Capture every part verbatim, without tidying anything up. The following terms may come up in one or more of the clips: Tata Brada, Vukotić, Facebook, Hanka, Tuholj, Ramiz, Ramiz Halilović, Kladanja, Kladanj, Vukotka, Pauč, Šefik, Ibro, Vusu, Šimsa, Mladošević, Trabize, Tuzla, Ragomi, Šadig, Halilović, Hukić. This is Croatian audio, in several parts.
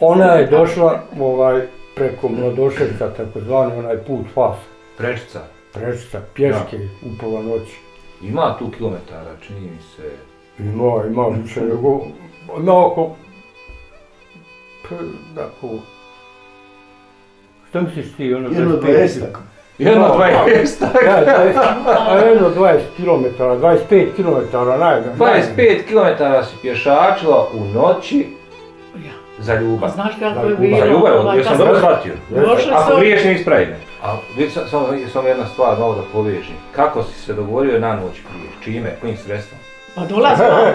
Ona je došla ovaj, preko Mladoševića, takozvani onaj put fasa. Prečica? Prečica, pješke, da. U pola noći. Ima tu kilometara, čini mi se... Ima, ima više nego... Ima oko... Tako... Šta misliš ti, ono... Jedno dvajestak. Jedno dvajestak? Jedno dvadeset kilometara, dvadeset pet kilometara, najbolje. dvadeset pet kilometara si pješačila u noći. Za ljubav. Znaš kako je bilo? Za ljubav, jer sam dobro shvatio. Ako griješ, ne ispravi me. Samo jedna stvar, malo da povežim. Kako si se dogovorio na noć prije? Čime? Kojim sredstvom? Pa dolazi on.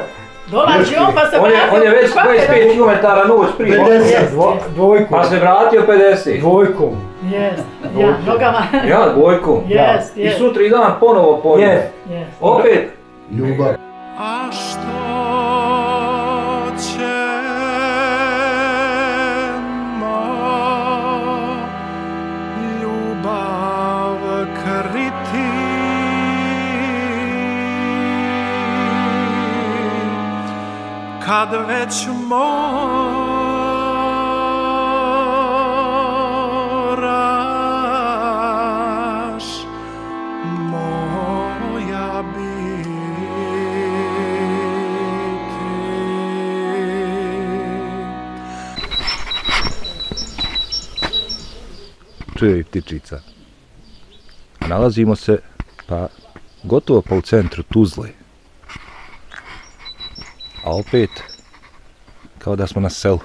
Dolazi on pa se vratio. On je već dvadeset pet kilometara noć prije. pedeset. Pa se vratio pedeset. Dvojkom. Jes. Ja, nogama. Ja, dvojkom. Jes, jes. I sutri dan ponovo pođe. Jes, jes. Opet. Ljubav. A što će? Kad već moraš, moja biti. Čuje i ptičica. Nalazimo se pa gotovo pa u centru Tuzle. A opet, kao da smo na selu.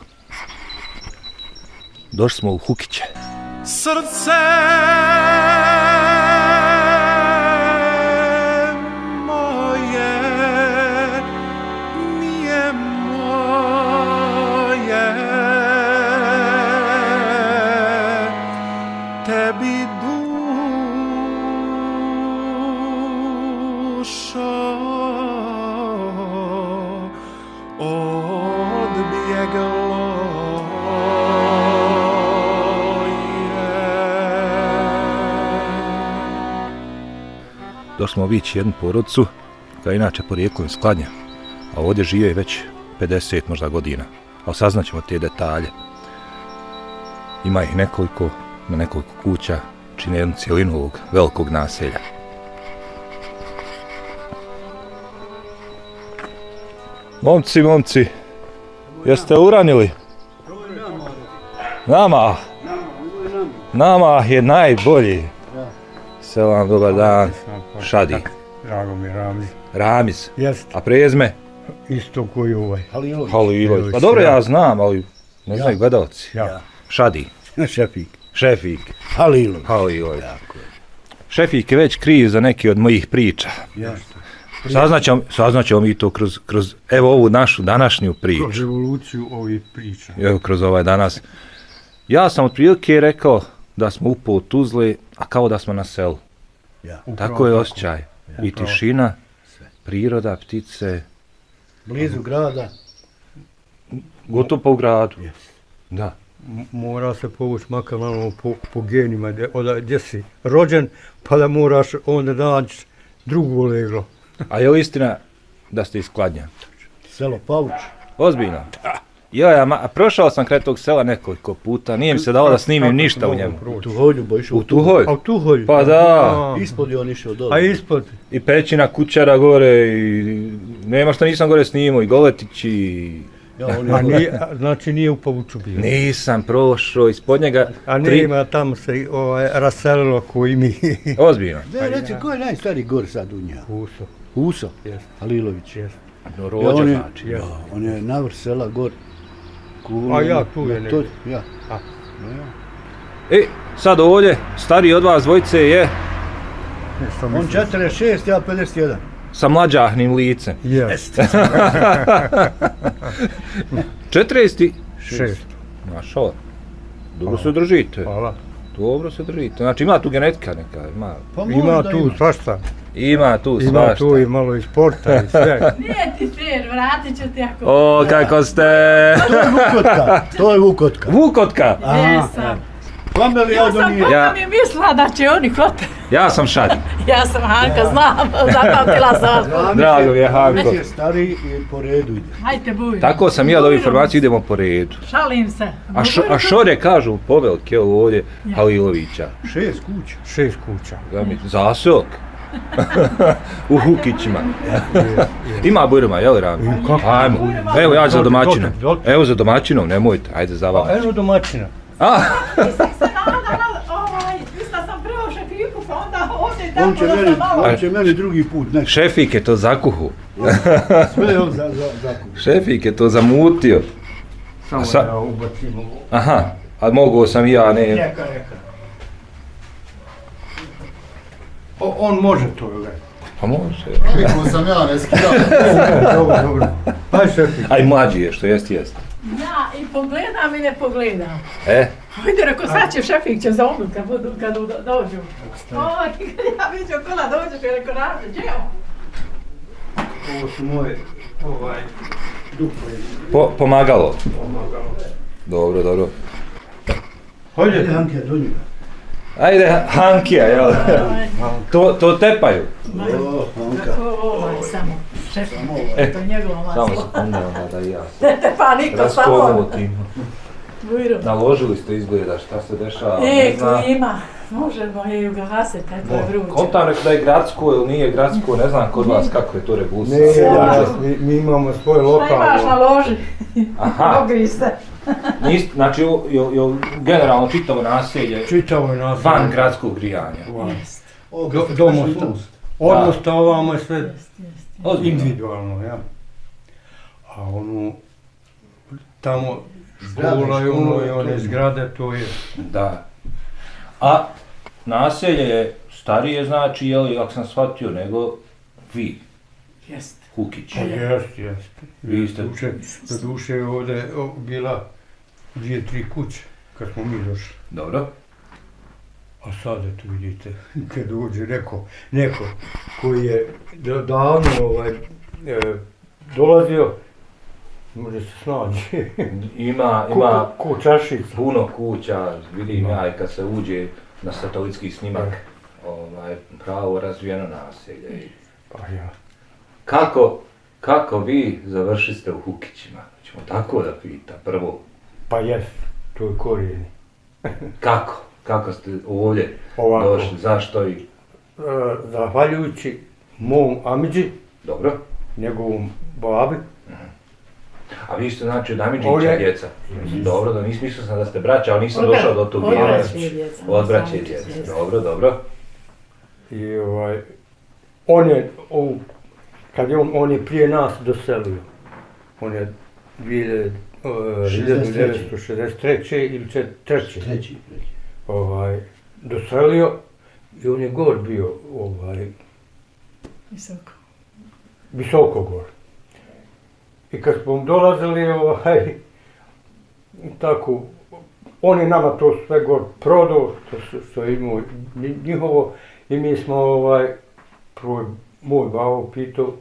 Došli smo u Hukiće. Srce moje nije moje, tebi dušo. Došli smo obići jednu porodicu, koja je inače porijeklom iz Kladnje, a ovdje žive već pedeset možda godina, ali saznaćemo te detalje. Ima ih nekoliko, na nekoliko kuća čine jednu cijelinu ovog velikog naselja. Momci, momci, jeste uranili? Nama! Nama je najbolji! Selam, dobar dan. Šadig. Ragomi, Ramiz. Ramiz. Jeste. A prezme? Isto koji ovaj. Halilović. Halilović. Pa dobro, ja znam, ali ne znaju gledalci. Ja. Šadig. Šefik. Šefik. Halilović. Halilović. Šefik je već kriv za neke od mojih priča. Jeste. Saznaćemo mi to kroz evo ovu našu današnju priču. Kroz evoluciju ovih priča. Evo, kroz ovaj danas. Ja sam otprilike rekao da smo upo u Tuzli, a kao da smo na selu. Tako je osjećaj. I tišina, priroda, ptice. Blizu grada. Gotovo pa u gradu. Da. Mora se povući makar malo po genima, gdje si rođen, pa da moraš onda naći drugo leglo. A je li istina da ste iz Kladnja? Selo Pauč. Ozbiljno? Da. Joja, prošao sam kraj tog sela nekoliko puta, nije mi se dao da snimim ništa u njemu. U Tuholju bo išao. U Tuholju? A u Tuholju. Pa da. Ispod je on išao dole. A ispod? I Pećina, Kućara gore, i nema što nisam gore snimao, i Goletić, i... Znači nije u Pavuču bio? Nisam prošao, ispod njega... A nema, tamo se raselilo koji mi... Ozbiljno. Ne, reci, ko je najstariji gor sad u njega? Vusu. Vusu? Jeste. Halilović, jeste. Rođa znači, jeste. On je navr sela gor. A ja tu je nekako. E, sad ovdje, stariji od vas dvojice je... On četrdeset šest, ja pedeset jedan. Sa mlađahnim licem. Jeste. četrdeset šest. Mašala. Dobro se držite. Hvala. Dobro se držite. Znači ima tu genetika neka. Ima tu svašta. Ima tu svašta. Ima tu i malo i sporta i sve. Nije ti sviđa, vratit ću ti ako... O, kako ste... To je Vukotka. To je Vukotka. Vukotka? Jesam. Klamber ja do nije. Ja sam mi mislila da će oni hvatati. Ja sam Šadig. Ja sam Hanka, znam, zapamtila sam vas. Drago mi je Hanko. Već je stariji i po redu ide. Hajte buj. Tako sam ja do informacije, idemo po redu. Šalim se. A šore kažu povelke ovdje Halilovića. Šest kuća. Šest kuća. Zaseok. U Hukićima. Ima burma, jel Rami? Ajmo. Evo ja za domaćinom. Evo za domaćinom, nemojte. Ajde za vama. Evo domaćina. A? On će meni drugi put nekako. Šefik je to zakuhu. Sve je on zakuhu. Šefik je to zamutio. Samo ja ubacim. Aha, a mogo sam i ja, ne... Neka, neka. On može to, jel' je? Pa može. Šviku sam ja, ne skidam. Dobro, dobro. Aj Šefik. Aj mlađi je, što jest, jest. Ja, i pogledam i ne pogledam. E? Hajde, reko, sad će Šefik će zaomnut kad dođu. O, ja vidim okola dođeš i reko, razli, gdje ovo? Ovo su moje, ovaj, dupo. Pomagalo? Pomagalo. Dobro, dobro. Hajde, Hanke, do njega. Ajde, Hankija, jel? To tepaju. O, Hanka. Ovo je samo Šefik, to je njegova masla. Samo se da i ja. Ne tepa niko, samo. Raskovo ti. Naložili ste izgleda, šta se dešava? E, klima. Možemo je ugasiti, eto je vruće. Kom tam rekao da je gradsko ili nije gradsko, ne znam kod vas kako je to rebusa. Ne, mi imamo svoje lokalno. Šta imaš na loži? Ogri se. Znači, generalno čitavo naselje van gradskog grijanja. Domostnost. Odnosno ovamo je sve individualno, ja. A ono, tamo škola i ono i one zgrade, to je... Da. A naselje je starije, znači, jel, ako sam shvatio, nego vi. Jeste. Hukić. Jeste, jeste. Vi ste... Do duše je ovdje bila dvije, tri kuće, kad smo mi došli. Dobro. A sada tu vidite, kad dođe neko, neko koji je davno dolazio, može se snaći. Ima, ima puno kuća, vidim ja, i kad se uđe na satelitski snimak, pravo razvijeno naselje. Pa ja. Kako, kako vi završiste u Hukićima? Hoćemo tako da pita, prvo. Pa jes, to je korijeni. Kako? Kako ste ovdje došli? Zašto i? Zahvaljujući mom amidži, njegovom babi. A vi ste znači od amidžića djeca? Dobro, da nisam mislio sam da ste braća, ali nisam došao do tu djeca. Od braća i djeca. Dobro, dobro. I ovaj, on je ovu... Kad je on, on je prije nas doselio, on je hiljadu devetsto šezdeset treće ili četvrte Ovaj, doselio i on je gor bio, ovaj, visoko, visoko gor. I kad smo dolazili, ovaj, tako, on je nama to sve gor prodao, što, što je imao njihovo i mi smo, ovaj, prvo, moj bavo pitao,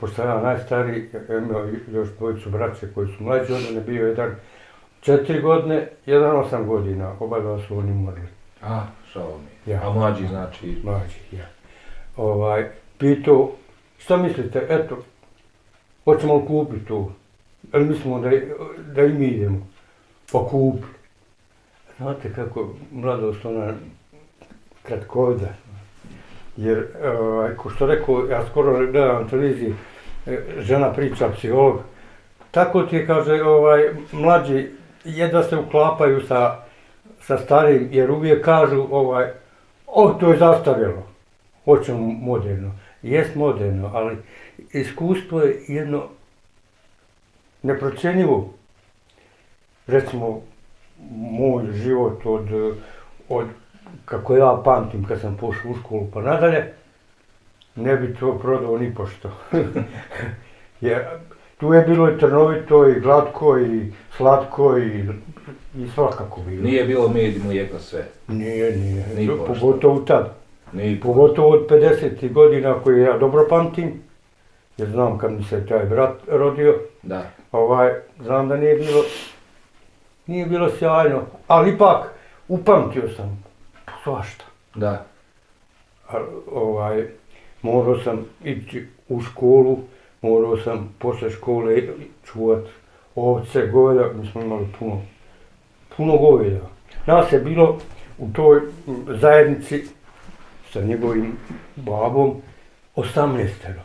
pošto ja najstariji, imao još dvojicu braće koji su mlađi, onda ne bio jedan četiri godine, jedan osam godina, oba dva su oni morali. A, šao mi. A mlađi znači? Mlađi, ja. Pitao, šta mislite, eto, hoćemo li kupiti to? Jer mislimo da i mi idemo, pa kupi. Znate kako mladost ona kratkovida. Jer, ko što rekao, ja skoro gledam na televiziji, žena priča, psiholog, tako ti je, kaže, mlađi jedva se uklapaju sa starim, jer uvijek kažu, ovo to je zastarjelo, hoćemo moderno. Jest moderno, ali iskustvo je jedno neprocjenjivo. Recimo, moj život od... Kako ja pamtim kad sam pošao u školu pa nadalje, ne bi to prodao ni pošto. Tu je bilo i trnovito, i glatko, i slatko, i svakako bilo. Nije bilo med i mlijeko sve? Nije, nije. Pogotovo tad. Pogotovo od pedesetih godina koje ja dobro pamtim, jer znam kad mi se taj brat rodio, znam da nije bilo sjajno, ali ipak, upamtio sam svašta. Da. Ovaj, morao sam ići u školu, morao sam posle škole čuvat ovce, goveda, mi smo imali puno, puno goveda. Nas je bilo u toj zajednici sa njegovim babom osamnaestero.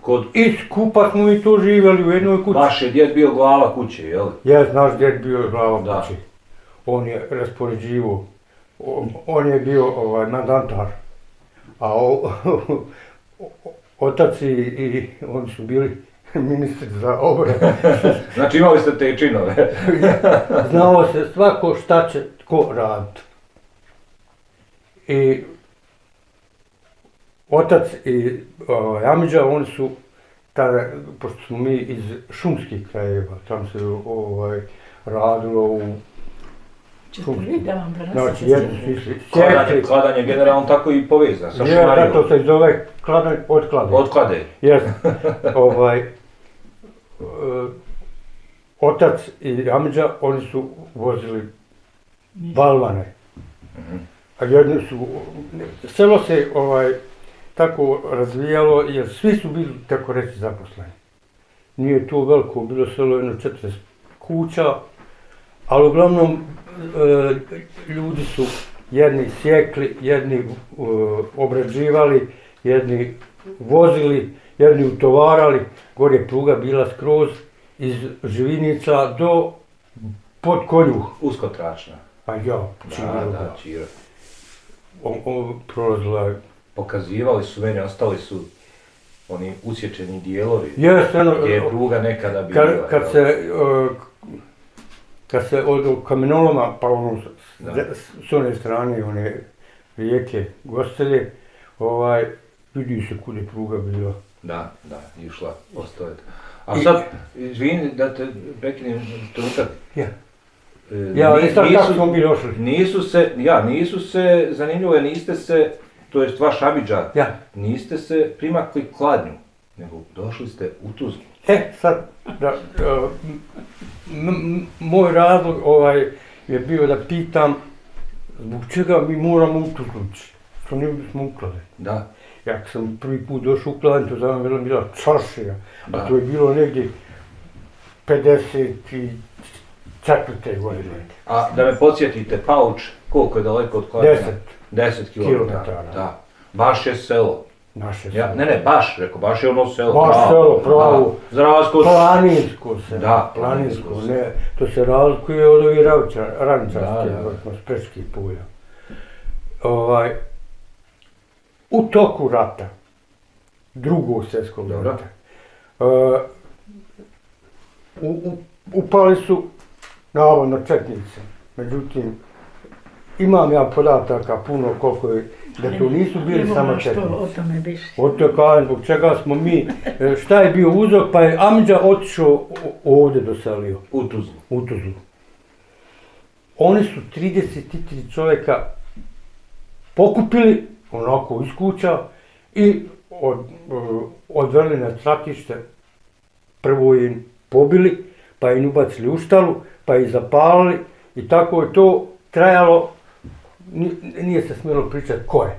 Kod... I skupa smo mi to živjeli u jednoj kući. Baš je djed bio glava kuće, jel? Jes, naš djed bio glava da. kuće. On je raspoređivo. On je bio ovaj, mandantar. A o, otac i, i oni su bili ministri za obranu. Znači imali ste te činove. Znao se svako šta će tko raditi. I otac i o, Amidža, oni su, tada, pošto smo mi iz šumskih krajeva, tam se ovaj, radilo u šumskih. Znači, jedni su išli. Kladanje, kladanje generalno tako i povezano sa Šumarijom. Ja, zato se zove kladanje, odklade. Odklade. Jesno. Ovaj, otac i Amidža, oni su vozili balvane. A jedni su, selo se ovaj, tako razvijalo, jer svi su bili, tako reći, zaposleni. Nije to veliko, bilo selo jedno četrdeset kuća, ali uglavnom e, ljudi su jedni sjekli, jedni e, obrađivali, jedni vozili, jedni utovarali. Gore je pruga bila skroz iz Živinica do pod Konjuh. Uskotračna. Pa ja, Čira. Da, da, Čira. Ovo prolazila je. Pokazivali su meni, ostali su oni usječeni dijelovi, gdje je pruga nekada bila. Kad, kad, se, uh, kad se od kamenoloma, pa ono, s one strane, one rijeke Gostelje, ovaj, vidi se kud je pruga bila. Da, da, išla, ostaje. A sad, izvini da te prekinem trenutak. Ja. Ja, ali sad kako smo mi došli? Nisu se, ja, nisu se, zanimljivo je, niste se, to jest vaš Amidža, ja. niste se primakli Kladnju, nego došli ste u Tuzlu. E, sad, da, uh, moj razlog ovaj, je bio da pitam zbog čega mi moramo u Tuzlu ići, što ne bismo uklali. Da. Ja sam prvi put došao u Kladnju, to za mnom je bila čaršija, a to je bilo negdje pedeset i četvrte godine. A da me podsjetite, Pauč, koliko je daleko od Kladnja? Deset. Deset kilometara, da. Baš je selo. Naše selo. Ja, ne, ne, baš, rekao, baš je ono selo. Baš pravo, selo, pravo. Zrazko... Planinsko selo. Da, planinsko, planinsko selo. Ne, to se razlikuje od ovih rančarskih, sprečkih polja. Ovaj, u toku rata, drugog svjetskog rata, uh, u, u, upali su navodno četnici, međutim, imam ja podataka puno koliko je, da tu nisu bili samo četnici. O tome biš. O to kažem, zbog čega smo mi, šta je bio uzrok, pa je Amidža otišao ovdje doselio. U Tuzlu. U Tuzlu. Oni su trideset tri čovjeka pokupili, onako iz kuća, i od, odveli na stratište, prvo im pobili, pa im ubacili u štalu, pa ih zapalili, i tako je to trajalo. Nije se smjelo pričati ko je.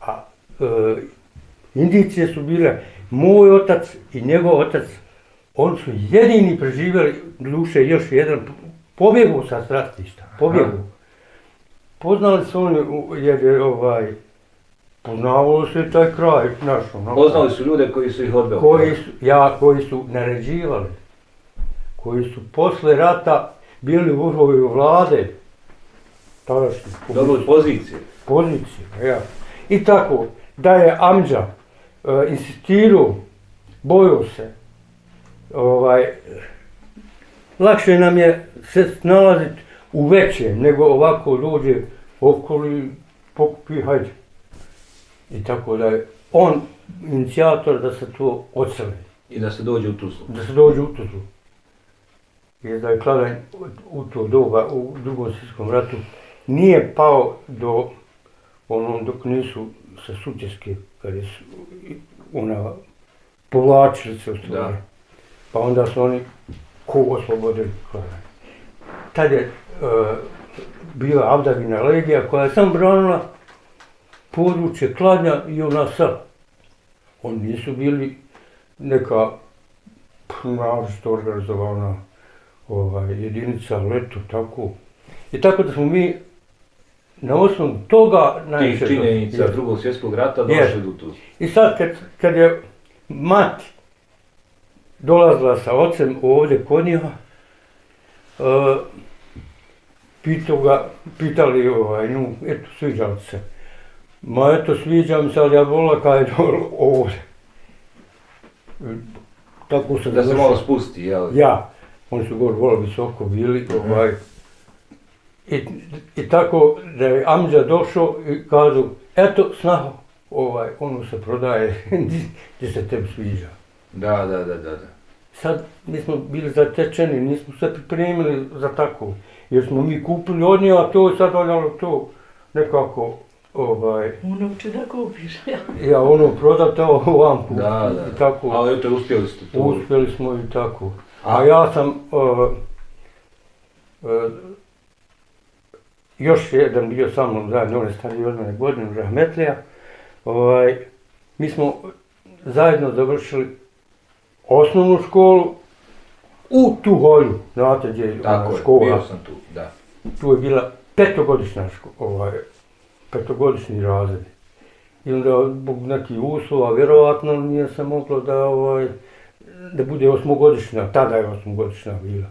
A e, indicije su bile, moj otac i njegov otac, oni su jedini preživjeli, duše još jedan, pobjegao sa stratišta, pobjegao. Poznali su oni, jer je ovaj, poznavalo se taj kraj naš. Poznali su ljude koji su ih odveli. Koji su, ja, koji su naređivali, koji su posle rata bili u ulovi vlade, tadašnje. Dobro, pozicije. Pozicije, ja. I tako, da je Amidža e, insistirao, bojao se, ovaj, lakše nam je se nalaziti u većem, nego ovako dođe okoli, pokupi, hajde. I tako da je on inicijator da se to odseli. I da se dođe u Tuzlu. Da se dođe u Tuzlu. Jer da je Kladanj u to doba, u drugom svjetskom ratu, nije pao do onom dok nisu sa Sutjeske, kada su ona povlačili se u stvari. Pa onda su oni ko oslobodili Kladanj. Tad je bila Avdavina legija koja je sam branila područje Kladnja i ona sad. Oni nisu bili neka našto organizovana jedinica, leto, tako. I tako da smo mi na osnovu toga najviše... Tih činjenica Drugog svjetskog rata došli do Tuzle. I sad kad je mati dolazila sa ocem ovdje kod njiha, pitali nju, eto, sviđali se. Ma eto, sviđam se, ali ja volila kada je ovdje. Da se malo spusti, jel? Ja. Oni su gore vola visoko bili. I tako da je Amđa došao i kazao, eto, snaho, ono se prodaje, gdje se tebi sviđa. Da, da, da, da. Sad mi smo bili zatečeni, nismo se pripremili za tako. Jer smo mi kupili od nje, a to je sad valjalo to nekako... Ono uče da kupiš. Ja, ono prodat, a ovam kupi. Ali eto, uspjeli ste to. Uspjeli smo i tako. A ja sam... Još jedan bio sa mnom zajedno, on je stariji od mene godinu, Rahmetlija. Mi smo zajedno završili osnovnu školu u Tuholju. Znate gdje je škola? Tako je, bio sam tu, da. Tu je bila petogodišnja škola. Petogodišnji razred. I onda, zbog nekih uslova, vjerovatno nije se moglo da bude osmogodišnja. Tada je osmogodišnja bila.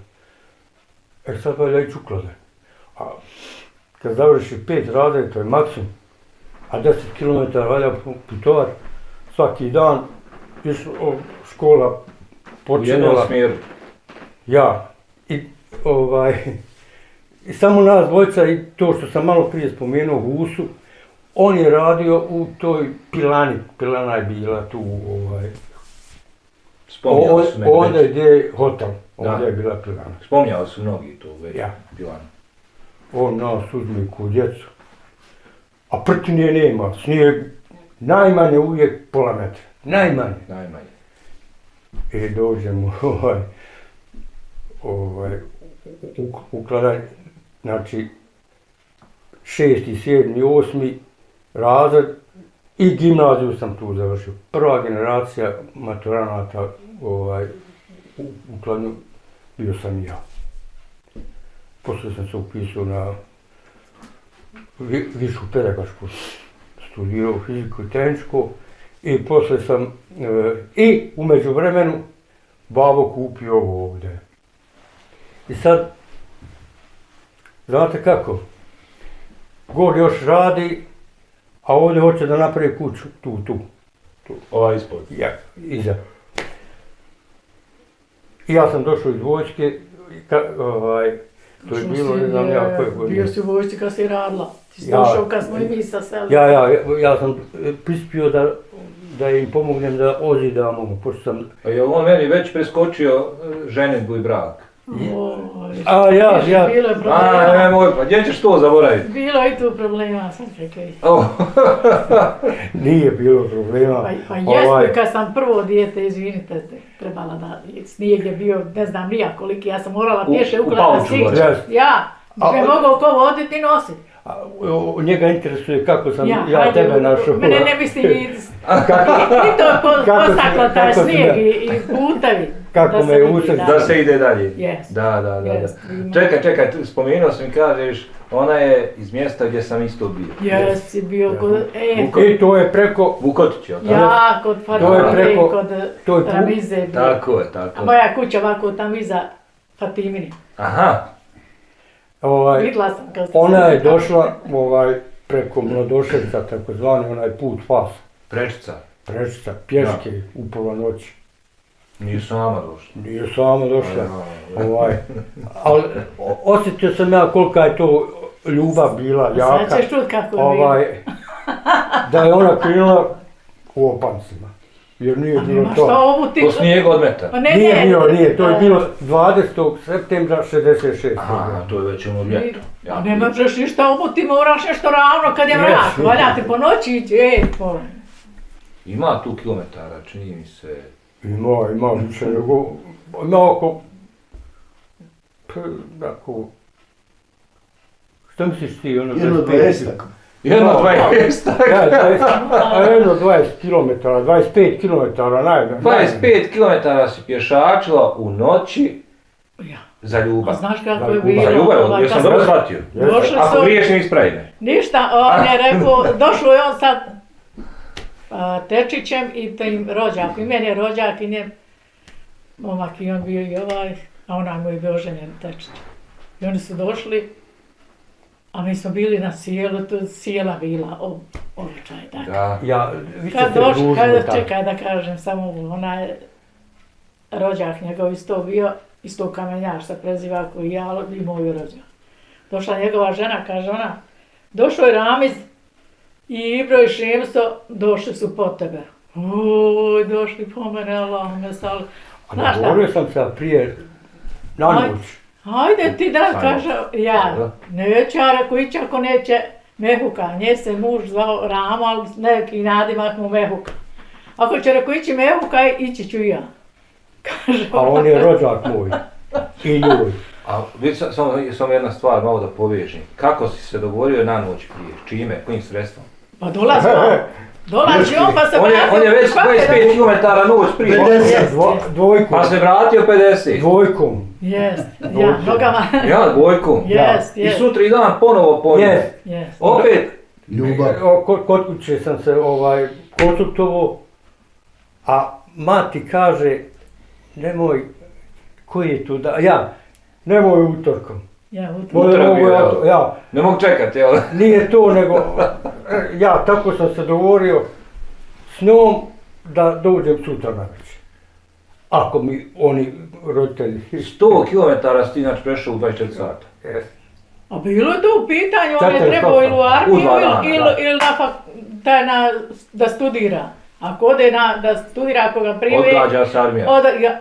Jer sad valja ići u Kladanj. A kad završi pet razreda, to je maksimum. A deset kilometara valja putovati. Svaki dan škola počinjala. U jednom smjeru. Ja. I ovaj... I samo nas dvojica i to što sam malo prije spomenuo, Vusu, on je radio u toj pilani, pilana je bila tu, ovdje gdje je hotel, ovdje je bila pilana. Spomnjali su mnogi to već, pilana. On nas uzme ko djecu, a prtine nema, snijeg najmanje uvijek pola metra, najmanje. Najmanje. I dođemo u Kladanje. Znači, šesti, sedmi, osmi razred i gimnaziju sam tu završio. Prva generacija maturanata u Kladnju bio sam ja. Poslije sam se upisao na višu pedagošku, studirao fiziku i tehničku i poslije sam, i u međuvremenu, babo kupio ovo ovdje. I sad, znate kako, gore još radi, a ovdje hoće da napravi kuću, tu, tu. Ova ispod? Ja, iza. I ja sam došao iz vojske, to je bilo, ne znam ja koje godine. Bio si u vojske kad si radila, ti si došao kad smo i mi sa selima. Ja, ja, ja sam prispio da im pomognem da ozidamo, pošto sam... Je li on meni već preskočio ženidbu i brak? A ja, ja, a nemoj, pa gdje ćeš to zaboraviti? Bilo i tu problema, sam čekaj. Nije bilo problema. Pa jesno, kad sam prvo dijete, izvinite, trebala da snijeg je bio, ne znam nija koliki, ja sam morala pješe uklada stići. Ja, ne mogao ko voditi i nositi. Njega interesuje kako sam ja tebe našao. Mene ne misli nic. I to postakla taj snijeg i putavi. Kako me usred, da se ide dalje. Da, da, da. Čekaj, čekaj, spomenuo sam i kažeš, ona je iz mjesta gdje sam isto bio. Jes, si bio kod... I to je preko... Vukotića, tako? Ja, kod Fatimine, kod Trabize. Tako je, tako. A moja kuća ovako tam iza Fatimine. Aha. Vidla sam kad sam... Ona je došla preko Mladoševića, tako zvani onaj put fasa. Prečica. Prečica, pješke, u pola noći. Nije sama došla. Nije sama došla. Ali osjetio sam ja kolika je to ljubav bila, jaka. Sad ćeš čut kako je bilo. Da je ona krenula u opancima. Jer nije bilo to. Po snijeg odmeta. Nije bilo, nije. To je bilo dvadesetog septembra šezdeset šeste. Aha, to je već ono ljeto. Nema možeš ništa obuti, moraš nešto ravno kad je mrak. Valja ti po noći ići. Ima tu kilometara, čini mi se. Ima, ima više nego, ima oko, tako, Šta misliš ti? Jedno dvajestak. Jedno dvajestak? Jedno dvadeset kilometara, dvadeset pet kilometara najbolje. dvadeset pet kilometara si pješačila u noći za ljubav. Znaš kako je bilo? Za ljubav, jesam dobro shvatio. Ako griješ ne ispravi me. Ništa, on je rekao, došao je on sad Tečićem i rođak. I meni je rođak i njem momak i on bio i ovaj, a onaj mu je bio ženjen Tečić. I oni su došli, a mi smo bili na sjelu, tu sjela bila, običaj, tako. Ja, vi ste družili tako. Čekaj da kažem, samo onaj rođak njegov isto bio, isto kamenjaš sa preziva koji ja, ali i moj rođak. Došla njegova žena, kaže ona, došao je Ramiz i Ibro i Šimsa, došli su po tebe. Uj, došli po mene, Allah me sali. A nagovorio sam se prije, na noć. Hajde ti da kažem, ja, neću ja reko ići ako neće Mehuka, nje se muž zvao Ramo, ali neki nadimak mu Mehuka. Ako će reko ići Mehuka, ići ću ja. A on je rođak moj i ljuj. A vidi, samo jedna stvar, malo da povežim. Kako si se dogovorio na noć prije? Čime? Kojim sredstvom? Pa dolazi on. Dolazi on pa se vratio. On je već dvadeset pet kilometara noć prije. pedeset. Pa se vratio pedeset. Dvojkom. Jest, ja, nogama. Ja, dvojkom. Jest, jest. I sutri dan ponovo pođe. Jest, jest. Opet. Ljubav. Kod kuće sam se konsultovo, a mati kaže, nemoj, koji je tu da, ja, nemoj utorkom. Ja, utorkom. Ne mogu čekati, jel? Nije to, nego, ja, tako sam se dogovorio s njom da dođem sutra na večer. Ako mi oni roditelji... sto kilometara si ti inače prešao u dvadeset četiri sata. A bilo je to u pitanju, on je trebao ili u armiju ili da studira. Ako ode da studira, ako ga prime... Odgađa s armija.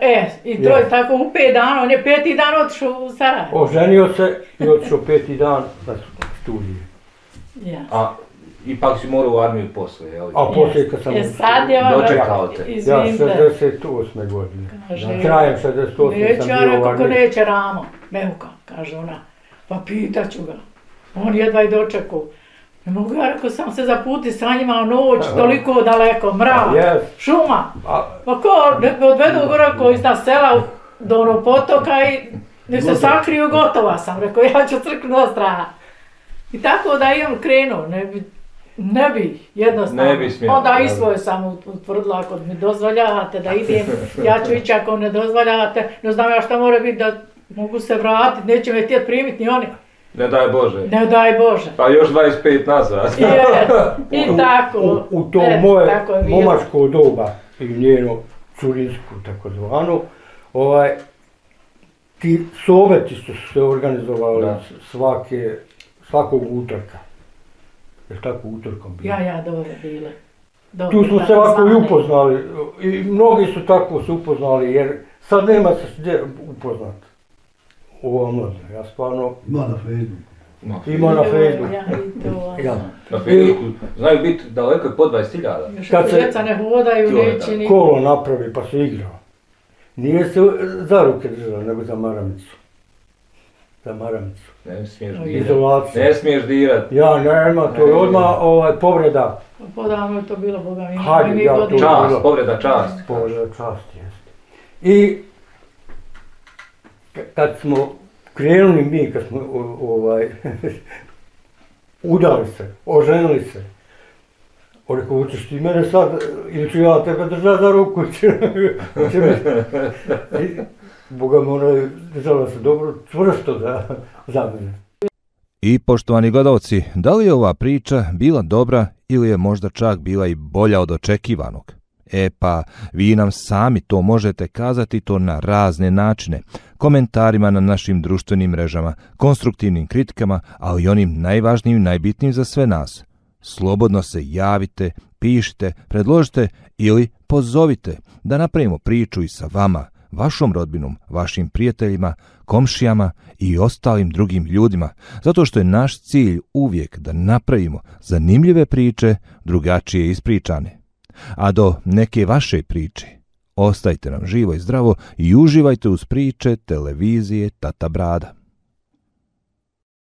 E, i to je tako u pet dana, on je peti dan otišao u Sarajevo. Oženio se i otišao peti dan na studije. Ja. Ipak si morao u armiju posle, je li? A posle kad sam dočekao te. Ja, šezdeset osme godine. Krajem šezdeset osme sam bio u armiju. Neću, ja rekao, ko neće Ramo, Mehuka, kaže ona. Pa pitaću ga. On jedva i dočekao. Ne mogu, ja rekao, sam se zaputi sa njima u noć, toliko daleko, mrak, šuma. Pa ko, ne odvedu gorako iz ta sela do onog potoka i ne se sakriju, gotova sam. Rekao, ja ću crknu do strana. I tako da je on krenuo. Ne bi, jednostavno. Onda i svoje sam utvrdila, ako mi dozvoljavate da idem, ja ću ići, ako ne dozvoljavate, ne znam ja šta mora biti da mogu se vratiti, neće me htjeti primiti ni oni. Ne daj Bože. Ne daj Bože. Pa još dvadeset pet nazad. I tako. U to moje momačko doba i njeno curinsku takozvanu, ti sobeti su se organizovali svakog utorka. Jer tako utorkom bilo. Ja, ja, dobro bilo. Tu smo se ovako i upoznali. I mnogi su tako se upoznali, jer sad nema se gdje upoznat. Ova mlada, ja stvarno... Ima na Facebooku. Ima na Facebooku. Na Facebooku znaju biti daleko i po dvadeset hiljada. Još djeca ne hodaju, neći ni... Kolo napravi pa se igrao. Nije se za ruke držao, nego za maramicu. Za maramicu. Ne smiješ dirat. Ne smiješ dirat. Ja, nema, to je odmah povreda. Podavno je to bilo, Boga mi. Hajde, ja, to je bilo. Čast, povreda čast. Povreda čast, jeste. I kad smo krenuli mi, kad smo udali se, oženili se, on rekao, učiš ti mene sad, ili ću ja tebe držati za ruku. Boga me ona držala se dobro, čvrsto za mene. I poštovani gledalci, da li je ova priča bila dobra ili je možda čak bila i bolja od očekivanog? E pa, vi nam sami to možete kazati to na razne načine, komentarima na našim društvenim mrežama, konstruktivnim kritikama, ali i onim najvažnijim i najbitnijim za sve nas. Slobodno se javite, pišite, predložite ili pozovite da napravimo priču i sa vama, vašom rodbinom, vašim prijateljima, komšijama i ostalim drugim ljudima, zato što je naš cilj uvijek da napravimo zanimljive priče, drugačije ispričane. A do neke vaše priče, ostajte nam živo i zdravo i uživajte uz priče televizije Tata Brada.